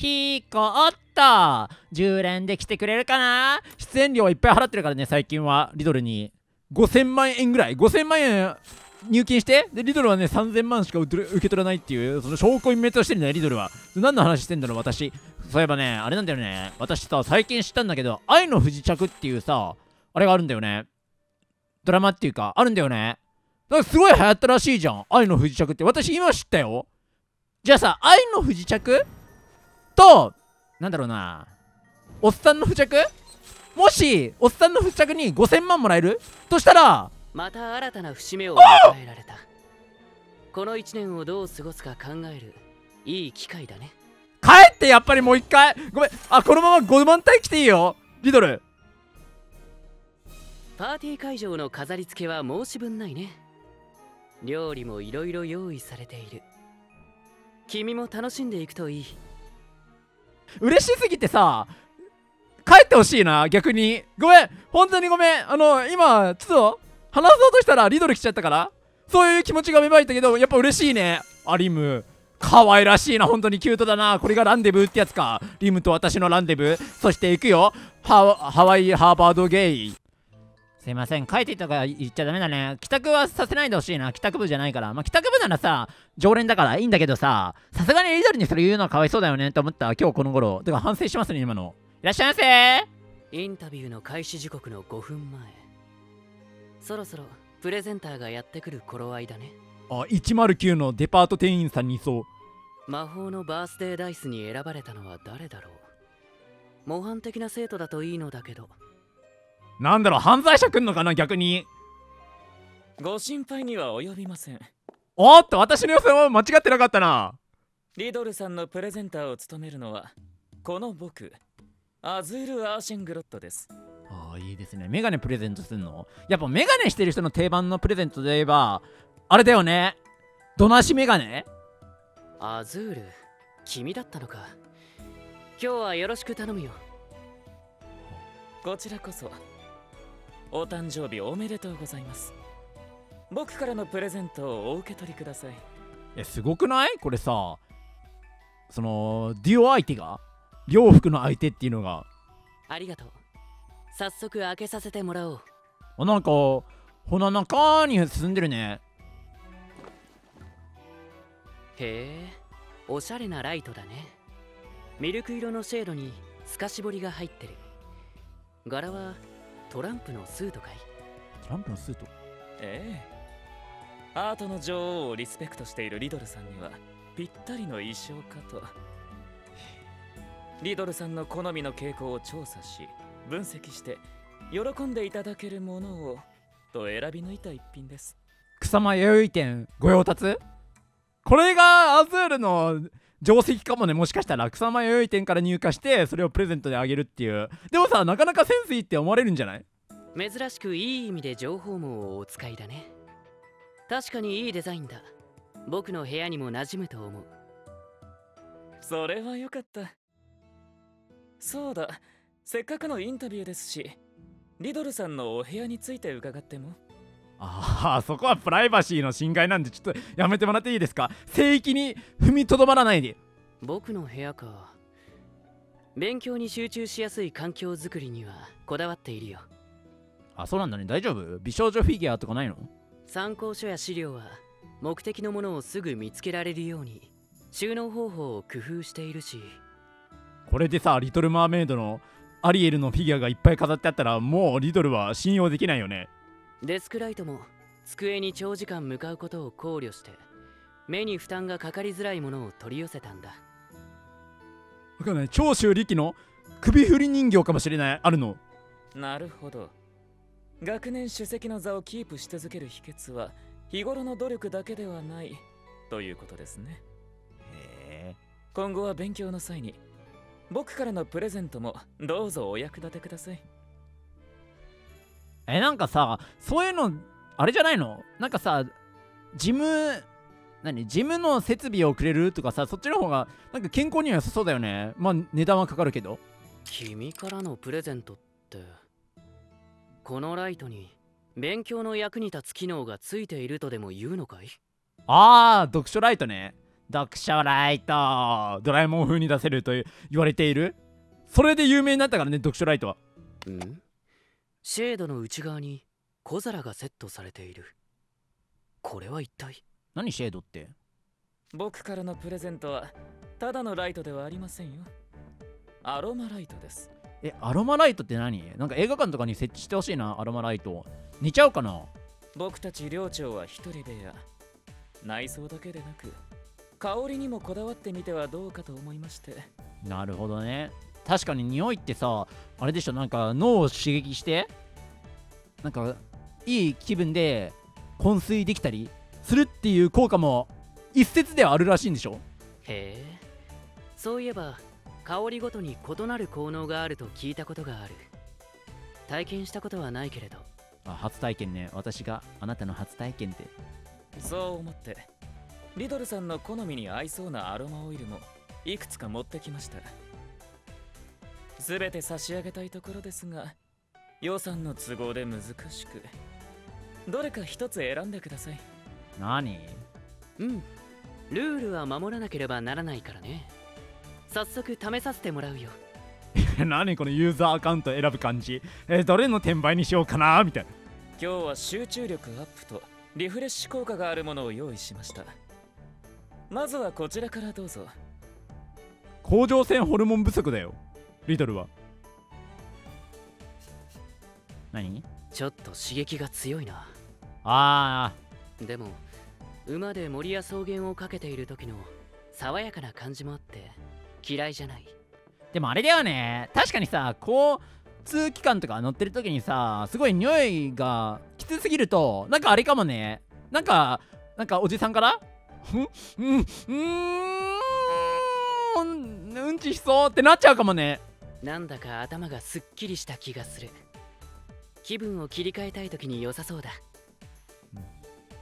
ひこっと10連で来てくれるかな。出演料はいっぱい払ってるからね、最近はリドルに5000万円ぐらい、5000万円入金して、でリドルはね3000万しか受け取らないっていう、その証拠隠滅をしてるねリドルは。何の話してんだろう私。そういえばね、あれなんだよね、私さ最近知ったんだけど、愛の不時着っていうさ、あれがあるんだよね、ドラマっていうかあるんだよね。だからすごい流行ったらしいじゃん、愛の不時着って。私今知ったよ。じゃあさ、愛の不時着と、なんだろうな、おっさんの付着、もしおっさんの付着に5000万もらえるとしたら、また新たな節目を迎えられた。この1年をどう過ごすか考えるいい機会だね。帰って、やっぱりもう一回ごめん。あ、このまま5万体来ていいよリドル。パーティー会場の飾り付けは申し分ないね。料理もいろいろ用意されている。君も楽しんでいくといい。嬉しすぎてさ、帰ってほしいな逆に。ごめん、本当にごめん。今ちょっと話そうとしたらリドル来ちゃったから、そういう気持ちが芽生えたけど、やっぱ嬉しいね。あ、リム可愛らしいな、本当にキュートだな。これがランデブーってやつか。リムと私のランデブー。そして行くよ、ハワイハーバードゲイ。すいません、帰っていたから言っちゃダメだね。帰宅はさせないでほしいな、帰宅部じゃないから。まあ、帰宅部ならさ常連だからいいんだけどさ、さすがにリドルにそれ言うのはかわいそうだよねと思った今日この頃。てか反省しますね今の。いらっしゃいませ。インタビューの開始時刻の5分前、そろそろプレゼンターがやってくる頃合いだね。あ、109のデパート店員さんにいそう。魔法のバースデーダイスに選ばれたのは誰だろう。模範的な生徒だといいのだけど。なんだろう、犯罪者くんのかな逆に。ご心配には及びません。おっと、私の予想は間違ってなかったな。リドルさんのプレゼンターを務めるのはこの僕、アズール・アーシェングロットです。ああ、いいですね。メガネプレゼントするの、やっぱメガネしてる人の定番のプレゼントで言えばあれだよね、どなしメガネ。アズール、君だったのか。今日はよろしく頼むよ。こちらこそ。お誕生日おめでとうございます。僕からのプレゼントをお受け取りください。すごくない？これさ、そのデュオ相手が洋服の相手っていうのが。ありがとう。早速開けさせてもらおう。あ、なんかほな中に進んでるね。へえ、おしゃれなライトだね。ミルク色のシェードに透かし彫りが入ってる。柄はトランプのスートかい。トランプのスート。ええ、アートの女王をリスペクトしているリドルさんにはぴったりの衣装かと。リドルさんの好みの傾向を調査し分析して、喜んでいただけるものをと選び抜いた一品です。草間弥生店ご用達。これがアズールの定石かもね、もしかしたら。草間弥生店から入荷してそれをプレゼントであげるっていう。でもさ、なかなかセンスいいって思われるんじゃない？珍しくいい意味で情報網をお使いだね。確かにいいデザインだ。僕の部屋にも馴染むと思う。それはよかった。そうだ、せっかくのインタビューですし、リドルさんのお部屋について伺っても。ああ、そこはプライバシーの侵害なんでちょっとやめてもらっていいですか。聖域に踏みとどまらないで。僕の部屋か。勉強に集中しやすい環境づくりにはこだわっているよ。あ、そうなんだね。大丈夫？美少女フィギュアとかないの？参考書や資料は目的のものをすぐ見つけられるように収納方法を工夫しているし。これでさ、リトルマーメイドのアリエルのフィギュアがいっぱい飾ってあったら、もうリドルは信用できないよね。デスクライトも机に長時間向かうことを考慮して目に負担がかかりづらいものを取り寄せたんだ。わかんない、長州力の首振り人形かもしれない。あるの。なるほど。学年主席の座をキープし続ける秘訣は日頃の努力だけではないということですね。へえ。今後は勉強の際に僕からのプレゼントもどうぞお役立てください。なんかさ、そういうのあれじゃないの？なんかさ、ジムの設備をくれるとかさ、そっちの方がなんか健康には良さそうだよね。まあ値段はかかるけど。君からのプレゼントって、このライトに勉強の役に立つ機能がついているとでも言うのかい？ああ、読書ライトね。読書ライトドラえもん風に出せると言われている。それで有名になったからね、読書ライトは。うん。シェードの内側に小皿がセットされている。これは一体何？シェードって。僕からのプレゼントはただのライトではありませんよ。アロマライトです。え、アロマライトって何？なんか映画館とかに設置してほしいな、アロマライト。寝ちゃうかな。僕たち寮長は一人部屋。内装だけでなく香りにもこだわってみてはどうかと思いまして。なるほどね。確かに匂いってさ、あれでしょ、なんか脳を刺激してなんかいい気分で昏睡できたりするっていう効果も一説ではあるらしいんでしょ。へえ、そういえば香りごとに異なる効能があると聞いたことがある。体験したことはないけれど。あ、初体験ね。私があなたの初体験って。そう思ってリドルさんの好みに合いそうなアロマオイルもいくつか持ってきました。全て差し上げたいところですが、予算の都合で難しく、どれか一つ選んでください。何？うん、ルールは守らなければならないからね。早速試させてもらうよ。何このユーザーアカウント選ぶ感じ。どれの転売にしようかなみたいな。今日は集中力アップとリフレッシュ効果があるものを用意しました。まずはこちらからどうぞ。甲状腺ホルモン不足だよ、リトルは。何？ちょっと刺激が強いな。ああ。でも馬で森や草原をかけている時の爽やかな感じもあって嫌いじゃない。でもあれだよね、確かにさ、交通機関とか乗ってる時にさ、すごい匂いがきつすぎると、なんかあれかもね、なんかおじさんからうんちしそうってなっちゃうかもね。なんだか頭がすっきりした気がする。気分を切り替えたい時に良さそうだ。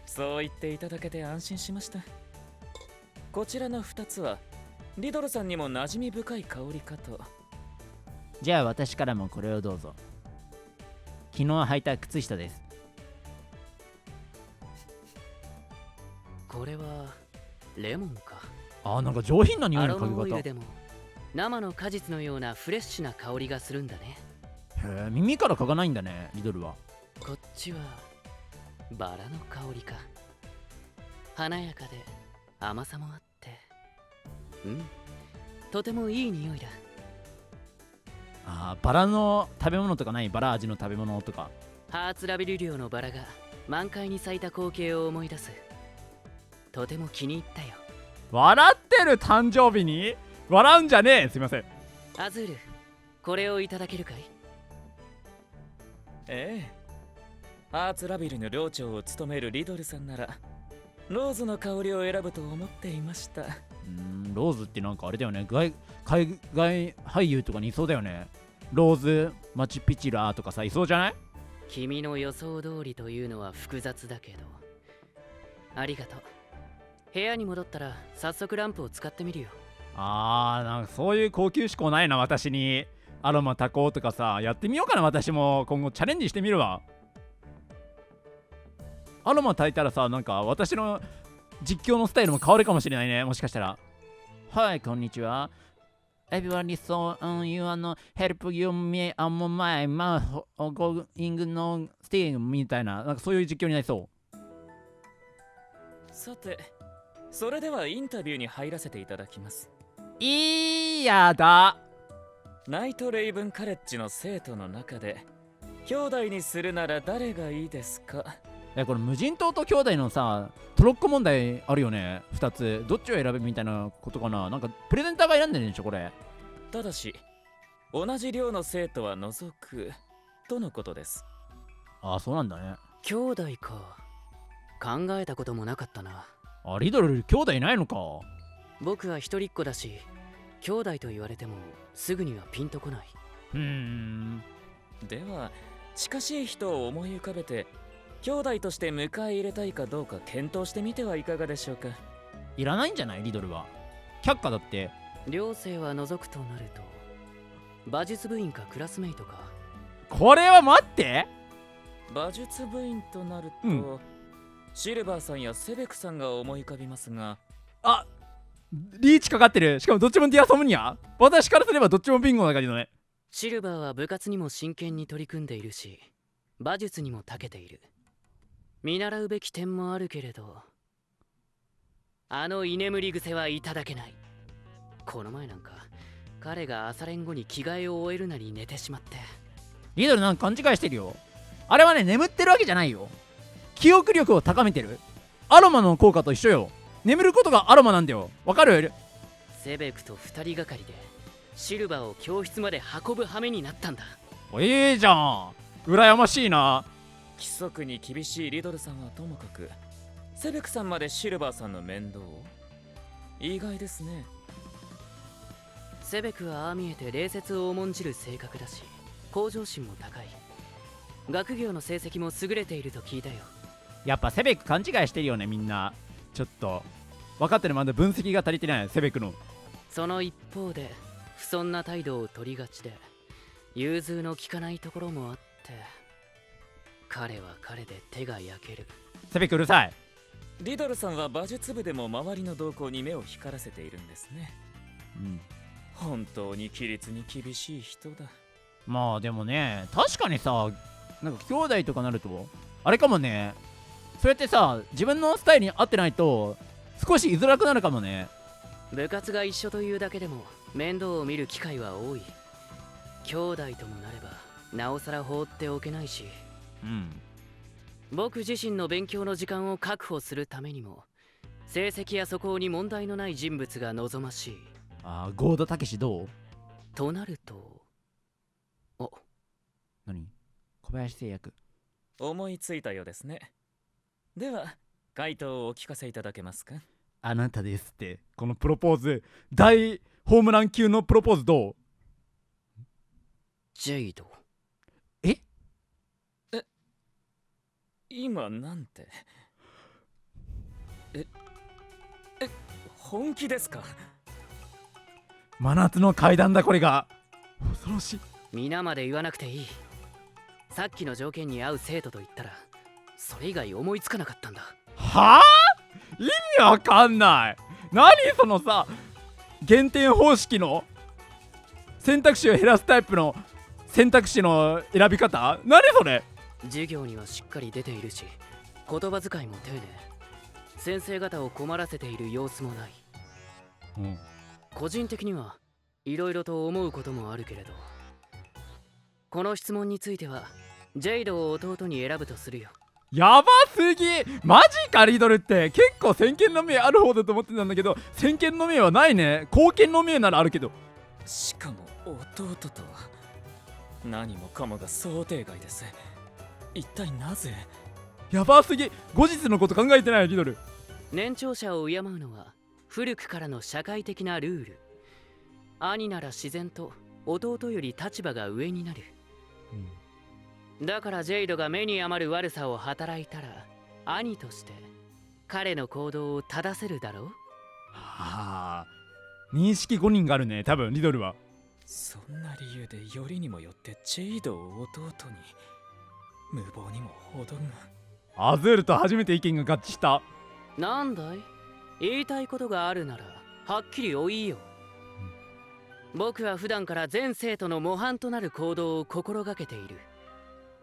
そう言っていただけて安心しました。こちらの2つはリドルさんにも馴染み深い香りかと。じゃあ私からもこれをどうぞ。昨日履いた靴下です。これはレモンか。あ、なんか上品な匂いの嗅ぎ方。アロマオイルでも生の果実のようなフレッシュな香りがするんだね。へえ、耳から嗅がないんだね、リドルは。こっちはバラの香りか。華やかで甘さもあって、うん、とてもいい匂いだ。ああ、バラの食べ物とかない？バラ味の食べ物とか。ハーツラビル寮のバラが満開に咲いた光景を思い出す。とても気に入ったよ。笑ってる、誕生日に笑うんじゃねえ。すいません。アズール、これをいただけるかい？ええ、ハーツラビルの寮長を務めるリドルさんならローズの香りを選ぶと思っていました。ローズってなんかあれだよね、海外俳優とかにいそうだよね。ローズマチュピチュラーとかさ、いそうじゃない？君の予想通りというのは複雑だけど、ありがとう。部屋に戻ったら早速ランプを使ってみるよ。あー、なんかそういう高級志向ないな、私に。アロマ多幸とかさ、やってみようかな。私も今後チャレンジしてみるわ。アロマ炊いたらさ、なんか私の実況のスタイルも変わるかもしれないね、もしかしたら。はい、こんにちは。Everyone is so you know help you me and my mouth going no steam みたいな、なんかそういう実況になりそう。さて、それではインタビューに入らせていただきます。いやだ。ナイト・レイブン・カレッジの生徒の中で、兄弟にするなら誰がいいですか？これ無人島と兄弟のさ、トロッコ問題あるよね、2つ。どっちを選べみたいなことかな。なんかプレゼンターが選んでるんでしょ、これ。ただし、同じ寮の生徒は除くとのことです。ああ、そうなんだね。兄弟か。考えたこともなかったな。あ、リドル、兄弟いないのか。僕は一人っ子だし、兄弟と言われてもすぐにはピンとこない。では、近しい人を思い浮かべて、兄弟として迎え入れたいかどうか検討してみてはいかがでしょうか。いらないんじゃない、リドルは。却下だって。寮生は除くとなると、馬術部員かクラスメイトか。これは待って、馬術部員となると、シルバーさんやセベクさんが思い浮かびますが。あ、リーチかかってる。しかもどっちもディアソムニア。私からすればどっちもビンゴな感じだね。シルバーは部活にも真剣に取り組んでいるし、馬術にも長けている。見習うべき点もあるけれど、あの居眠り癖はいただけない。この前なんか彼が朝練後に着替えを終えるなり寝てしまって。リドルなんか勘違いしてるよ。あれはね、眠ってるわけじゃないよ。記憶力を高めてる。アロマの効果と一緒よ。眠ることがアロマなんだよ。わかる？セベクと2人がかりでシルバーを教室まで運ぶ羽目になったんだ。いいじゃん、羨ましいな。規則に厳しいリドルさんはともかく、セベクさんまでシルバーさんの面倒を。意外ですね。セベクはああ見えて礼節を重んじる性格だし、向上心も高い。学業の成績も優れていると聞いたよ。やっぱセベク勘違いしてるよね、みんな。ちょっと分かってる。まだ分析が足りてない、セベクの。その一方で不遜な態度を取りがちで、融通の利かないところもあって、彼は彼で手が焼ける。セベクうるさい。リドルさんは馬術部でも周りの動向に目を光らせているんですね。うん、本当に規律に厳しい人だ。まあでもね、確かにさ、なんか兄弟とかなるとあれかもね。そうやってさ、自分のスタイルに合ってないと少し居づらくなるかもね。部活が一緒というだけでも面倒を見る機会は多い。兄弟ともなればなおさら放っておけないし、うん、僕自身の勉強の時間を確保するためにも、成績や素行に問題のない人物が望ましい。ああ、ゴードたけしどう？となると、お、何？小林製薬。思いついたようですね。では回答をお聞かせいただけますか。あなたですって。このプロポーズ、大ホームラン級のプロポーズどう？ジェイド。え、今なんて。え、本気ですか？真夏の階段だ、これが。恐ろしい。皆まで言わなくていい。さっきの条件に合う生徒と言ったら、それ以外思いつかなかったんだ。はあ、意味わかんない。何そのさ、減点方式の選択肢を減らすタイプの選択肢の選び方、何それ。授業にはしっかり出ているし、言葉遣いも丁寧。先生方を困らせている様子もない、うん、個人的にはいろいろと思うこともあるけれど、この質問についてはジェイドを弟に選ぶとするよ。やばすぎ。マジか。リドルって結構先見の明ある方だと思ってたんだけど、先見の明はないね。後見の明ならあるけど。しかも弟とは何もかもが想定外です。一体なぜ。やばすぎ。後日のこと考えてない、リドル。年長者を敬うのは古くからの社会的なルール。兄なら自然と弟より立場が上になる、うんだからジェイドが目に余る悪さを働いたら、兄として彼の行動を正せるだろう。はあ、認識誤認があるね、多分リドルは。そんな理由でよりにもよってジェイドを弟に。無謀にも程が。アズールと初めて意見が合致した。なんだい、言いたいことがあるならはっきりお言いよ、うん、僕は普段から全生徒の模範となる行動を心がけている。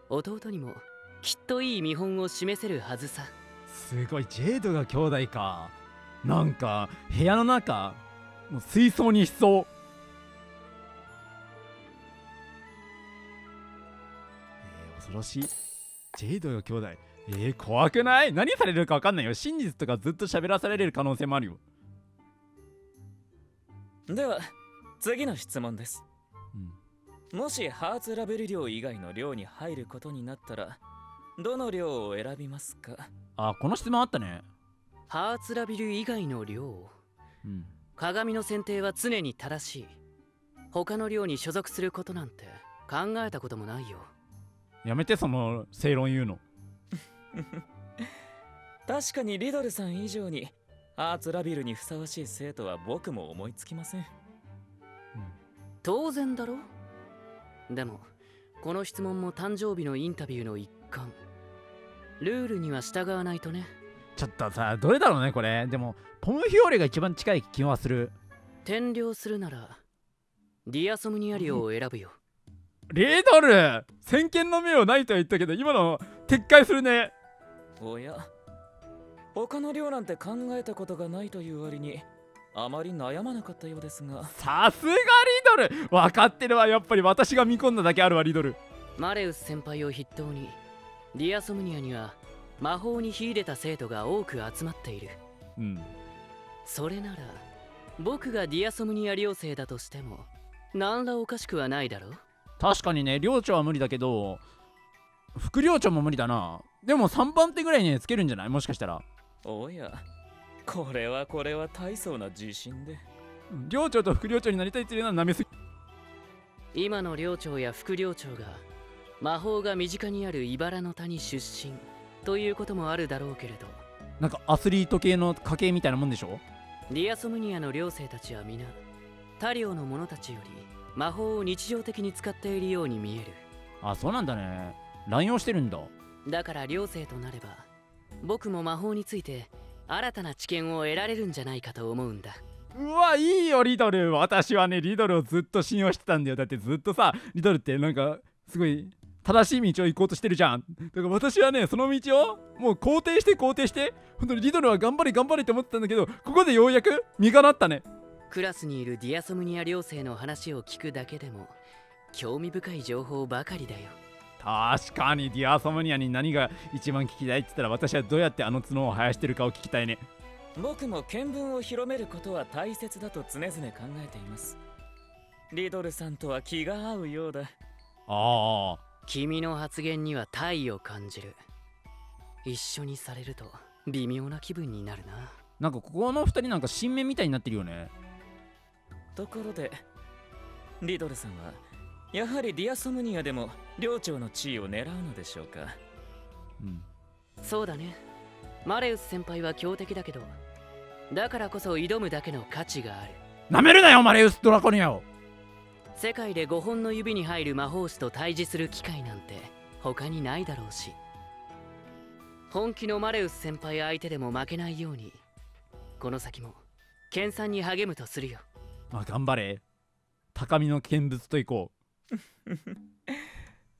弟にもきっといい見本を示せるはずさ。すごい、ジェイドが兄弟か。なんか部屋の中もう水槽にしそう。恐ろしい。ジェイドが兄弟。怖くない？何されるかわかんないよ。真実とかずっと喋らされる可能性もあるよ。では次の質問です、うんもしハーツラベル寮以外の寮に入ることになったら、どの寮を選びますか？あ、この質問あったね。ハーツラベル以外の寮、うん、鏡の選定は常に正しい。他の寮に所属することなんて考えたこともないよ。やめて、その正論言うの。確かにリドルさん以上にハーツラベルにふさわしい生徒は僕も思いつきません、うん、当然だろ。でもこの質問も誕生日のインタビューの一環。ルールには従わないとね、ちょっとさ、どれだろうねこれ。でもポムフィオーレが一番近い気はする。転寮するならディアソムニアリオを選ぶよ。レイドル、先見の目をないとは言ったけど今の撤回するね。おや、他の寮なんて考えたことがないという割にあまり悩まなかったようですが。さすがリドル、分かってるわ。やっぱり私が見込んだだけあるわリドル。マレウス先輩を筆頭にディアソムニアには魔法に秀でた生徒が多く集まっている。うん、それなら僕がディアソムニア寮生だとしても何らおかしくはないだろう。確かにね、寮長は無理だけど副寮長も無理だな。でも3番手ぐらいにつけるんじゃない、もしかしたら。おや、これは大層な自信で。寮長と副寮長になりたいっていうのはなめすぎ。今の寮長や副寮長が魔法が身近にある茨の谷出身ということもあるだろうけれど、なんかアスリート系の家系みたいなもんでしょ。ディアソムニアの寮生たちは皆他寮の者たちより魔法を日常的に使っているように見える。あ、そうなんだね。乱用してるんだ。だから寮生となれば僕も魔法について新たな知見を得られるんじゃないかと思うんだ。うわ、いいよリドル。私はねリドルをずっと信用してたんだよ。だってずっとさ、リドルってなんかすごい正しい道を行こうとしてるじゃん。だから私はねその道をもう肯定して本当にリドルは頑張れって思ってたんだけど、ここでようやく実がなったね。クラスにいるディアソムニア寮生の話を聞くだけでも興味深い情報ばかりだよ。確かにディアソムニアに何が一番聞きたいって言ったら、私はどうやってあの角を生やしてるかを聞きたいね。僕も見聞を広めることは大切だと常々考えています。リドルさんとは気が合うようだ。ああ、君の発言には体を感じる。一緒にされると微妙な気分になるな。なんかここの2人なんか新芽みたいになってるよね。ところでリドルさんはやはりディアソムニアでも寮長の地位を狙うのでしょうか。うん、そうだね。マレウス先輩は強敵だけど、だからこそ挑むだけの価値がある。なめるなよマレウスドラコニアを。世界で5本の指に入る魔法師と対峙する機会なんて他にないだろうし、本気のマレウス先輩相手でも負けないようにこの先も研鑽に励むとするよ。まあ頑張れ、高みの見物といこう。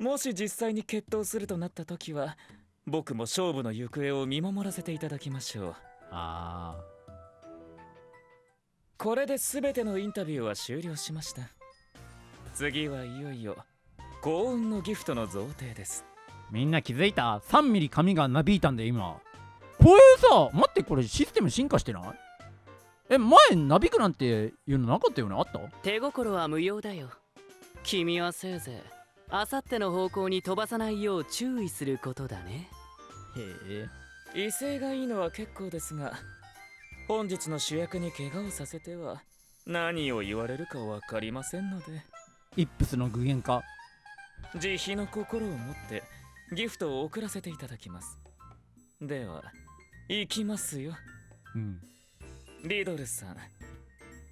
もし実際に決闘するとなった時は僕も勝負の行方を見守らせていただきましょう。ああ、これで全てのインタビューは終了しました。次はいよいよ幸運のギフトの贈呈です。みんな気づいた 3ミリ紙がなびいたんで今こういうさ、待って、これシステム進化してない？え、前なびくなんていうのなかったよね。あった？手心は無用だよ。君はせいぜいあさっての方向に飛ばさないよう注意することだね。へえ、威勢がいいのは結構ですが、本日の主役に怪我をさせては何を言われるか分かりませんので。イップスの具現化。慈悲の心を持ってギフトを送らせていただきます。では行きますよ。うん、リドルさん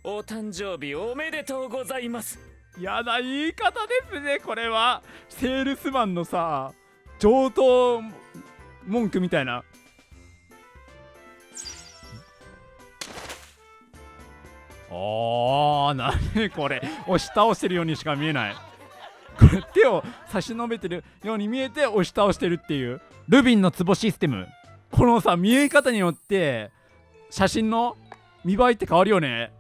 お誕生日おめでとうございます。やだ言い方ですねこれは。セールスマンのさ上等文句みたいな。ああ、何これ、押し倒してるようにしか見えない。これ手を差し伸べてるように見えて押し倒してるっていうルビンの壺システム。このさ見え方によって写真の見栄えって変わるよね。